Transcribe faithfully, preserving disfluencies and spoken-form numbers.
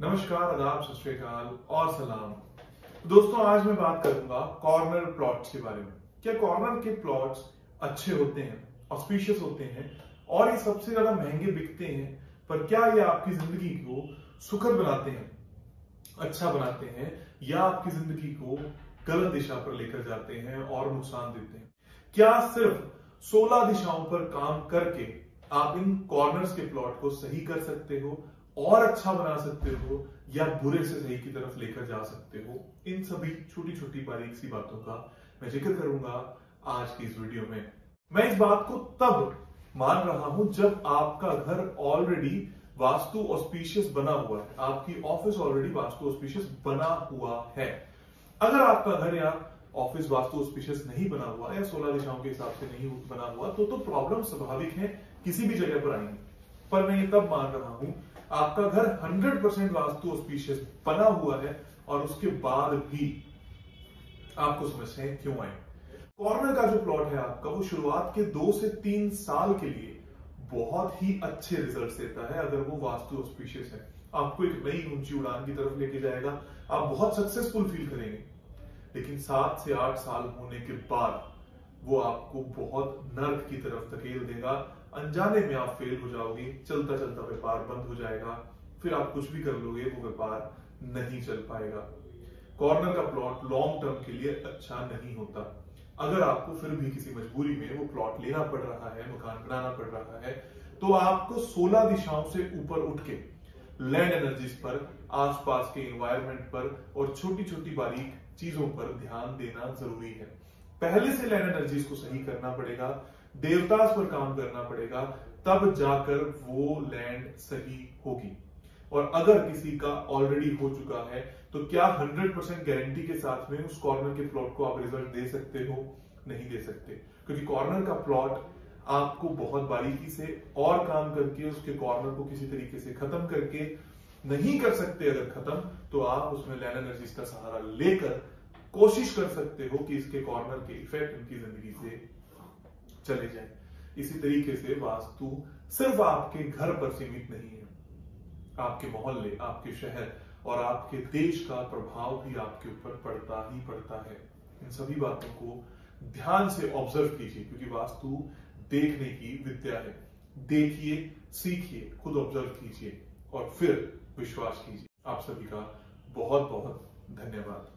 नमस्कार, आदाब, सत श्री अकाल और सलाम। दोस्तों, आज मैं बात करूंगा कॉर्नर प्लॉट्स के बारे में। क्या कॉर्नर के प्लॉट्स अच्छे होते हैं, ऑस्पिशियस होते हैं और ये सबसे ज्यादा महंगे बिकते हैं, पर क्या ये आपकी जिंदगी को सुखद बनाते हैं, अच्छा बनाते हैं या आपकी जिंदगी को गलत दिशा पर लेकर जाते हैं और नुकसान देते हैं? क्या सिर्फ सोलह दिशाओं पर काम करके आप इन कॉर्नर्स के प्लॉट को सही कर सकते हो और अच्छा बना सकते हो या बुरे से सही की तरफ लेकर जा सकते हो? इन सभी छोटी छोटी बारीक सी बातों का मैं जिक्र करूंगा आज की इस वीडियो में। मैं इस बात को तब मान रहा हूं जब आपका घर ऑलरेडी वास्तु ऑस्पिशियस बना हुआ है, आपकी ऑफिस ऑलरेडी वास्तु ऑस्पिशियस बना हुआ है। अगर आपका घर या ऑफिस वास्तु ऑस्पिशियस नहीं बना हुआ या सोलह दिशाओं के हिसाब से नहीं बना हुआ तो, तो प्रॉब्लम स्वाभाविक है, किसी भी जगह पर आएंगे। पर मैं ये तब मान रहा हूं आपका घर हंड्रेड परसेंट वास्तु ऑस्पिशियस बना हुआ है और उसके बाद भी आपको समस्याएं क्यों आए। कॉर्नर का जो प्लॉट है आपका, वो शुरुआत के दो से तीन साल के लिए बहुत ही अच्छे रिजल्ट देता है अगर वो वास्तु ऑस्पिशियस है। आपको एक नई ऊंची उड़ान की तरफ लेके जाएगा, आप बहुत सक्सेसफुल फील करेंगे। लेकिन सात से आठ साल होने के बाद वो आपको बहुत नर्क की तरफ धकेल देगा। अनजाने में आप फेल हो जाओगे, चलता चलता व्यापार बंद हो जाएगा, फिर आप कुछ भी कर लोगे वो व्यापार नहीं चल पाएगा। कॉर्नर का प्लॉट लॉन्ग टर्म के लिए अच्छा नहीं होता। अगर आपको फिर भी किसी मजबूरी में वो प्लॉट लेना पड़ रहा है, मकान बनाना पड़ रहा है, तो आपको सोलह दिशाओं से ऊपर उठ के लैंड एनर्जीज पर, आसपास के एनवायरमेंट पर और छोटी छोटी बारीक चीजों पर ध्यान देना जरूरी है। पहले से लैंड एनर्जीज को सही करना पड़ेगा, देवतास पर काम करना पड़ेगा, तब जाकर वो लैंड सही होगी। और अगर किसी का ऑलरेडी हो चुका है तो क्या हंड्रेड परसेंट गारंटी के साथ में उस कॉर्नर के प्लॉट को आप रिजल्ट दे सकते हो? नहीं दे सकते, क्योंकि कॉर्नर का प्लॉट आपको बहुत बारीकी से और काम करके उसके कॉर्नर को किसी तरीके से खत्म करके नहीं कर सकते। अगर खत्म, तो आप उसमें लैंड एनर्जीज का सहारा लेकर कोशिश कर सकते हो कि इसके कॉर्नर के इफेक्ट उनकी जिंदगी से चले जाए। इसी तरीके से वास्तु सिर्फ आपके घर पर सीमित नहीं है, आपके मोहल्ले, आपके शहर और आपके देश का प्रभाव भी आपके ऊपर पड़ता ही पड़ता है। इन सभी बातों को ध्यान से ऑब्जर्व कीजिए, क्योंकि वास्तु देखने की विद्या है। देखिए, सीखिए, खुद ऑब्जर्व कीजिए और फिर विश्वास कीजिए। आप सभी का बहुत बहुत धन्यवाद।